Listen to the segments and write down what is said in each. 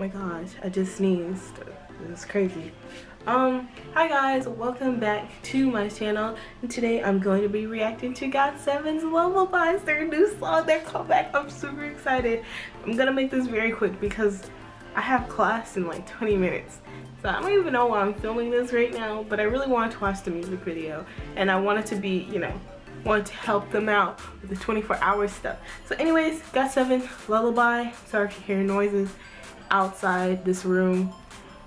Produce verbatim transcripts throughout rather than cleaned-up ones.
my gosh, I just sneezed. It was crazy. Um, hi guys, welcome back to my channel. And today I'm going to be reacting to got seven's Lullaby, their new song, their comeback. I'm super excited. I'm gonna make this very quick because I have class in like twenty minutes. So I don't even know why I'm filming this right now, but I really wanted to watch the music video and I wanted to be, you know, wanted to help them out with the twenty-four hour stuff. So anyways, got seven, Lullaby. Sorry if you hear noises outside this room.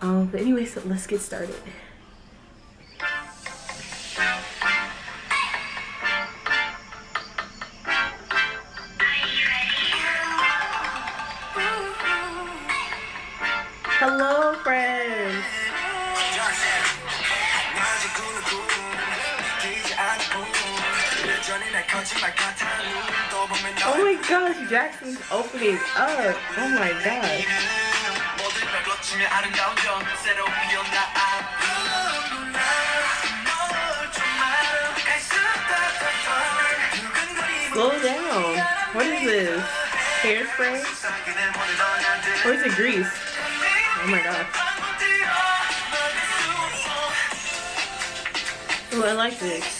Um, but anyways, so let's get started. Hello, friends. Oh my gosh, Jackson's opening up. Oh my gosh. Slow down. What is this? Hairspray? Or is it Grease? Oh my gosh. Oh, I like this.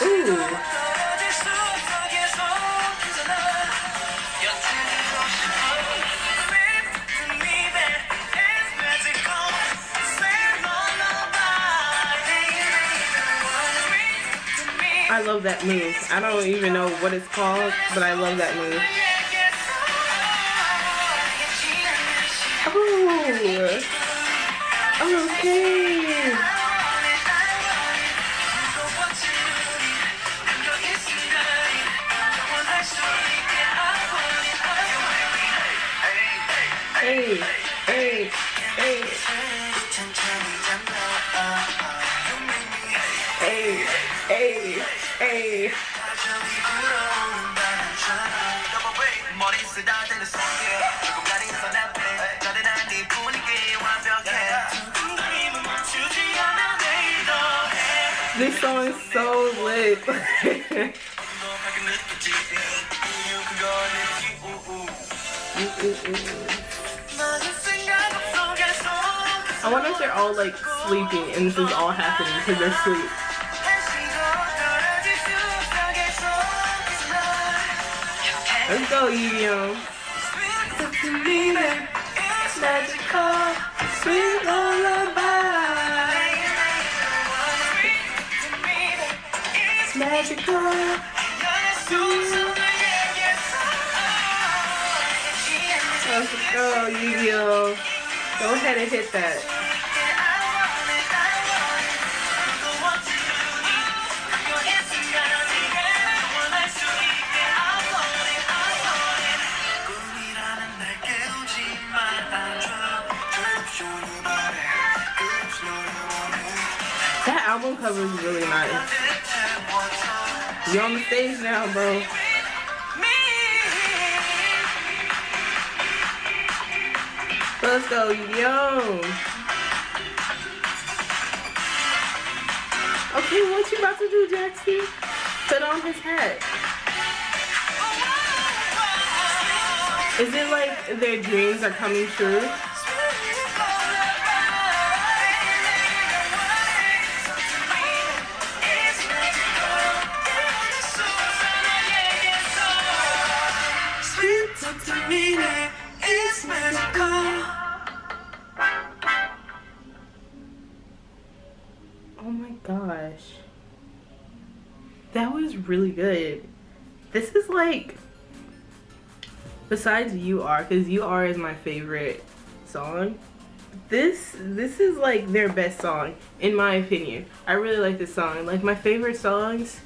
Ooh. I love that move. I don't even know what it's called, but I love that move. Oh, okay. Hey, hey, hey. Hey, hey, hey. This song is so lit. I wonder if they're all like sleeping and this is all happening because they're asleep. Let's go, Yuyong. Let's go, Yuyong. Go ahead and hit that. That album cover is really nice. You're on the stage now, bro. Let's go, yo. Okay, what you about to do, Jackson? Put on his hat. Is it like their dreams are coming true? Oh my gosh, that was really good. This is like, besides You Are, because You Are is my favorite song, this this is like their best song in my opinion. I really like this song. Like my favorite songs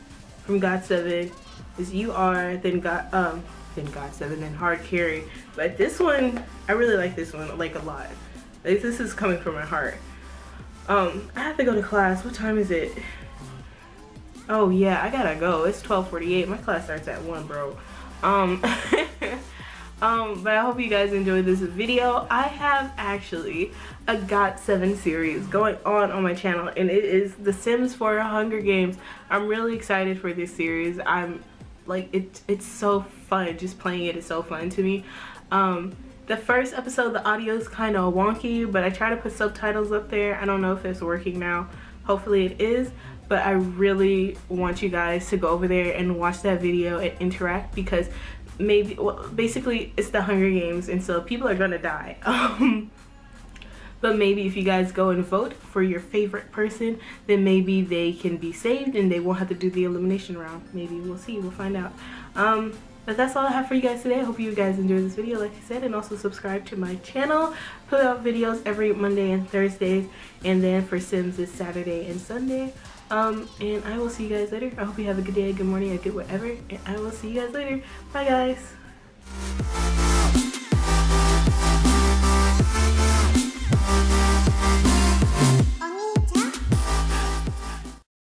from got seven is You Are, then got um then got seven, then Hard Carry, but this one, I really like this one like a lot. Like this is coming from my heart. Um, I have to go to class. What time is it? Oh yeah, I gotta go. It's twelve forty-eight. My class starts at one, bro. Um, um, but I hope you guys enjoyed this video. I have actually a got seven series going on on my channel, and it is The Sims for Hunger Games. I'm really excited for this series. I'm like it, it's so fun. Just playing it is so fun to me. Um, the first episode, the audio is kind of wonky, but I try to put subtitles up there. I don't know if it's working now. Hopefully it is, but I really want you guys to go over there and watch that video and interact, because maybe, well, basically it's the Hunger Games, and so people are gonna die. Um, but maybe if you guys go and vote for your favorite person, then maybe they can be saved and they won't have to do the elimination round. Maybe, we'll see, we'll find out. Um, But that's all I have for you guys today. I hope you guys enjoyed this video, like I said, and also subscribe to my channel. Put out videos every Monday and Thursdays, and then for Sims it's Saturday and Sunday. Um, and I will see you guys later. I hope you have a good day, a good morning, a good whatever, and I will see you guys later. Bye, guys.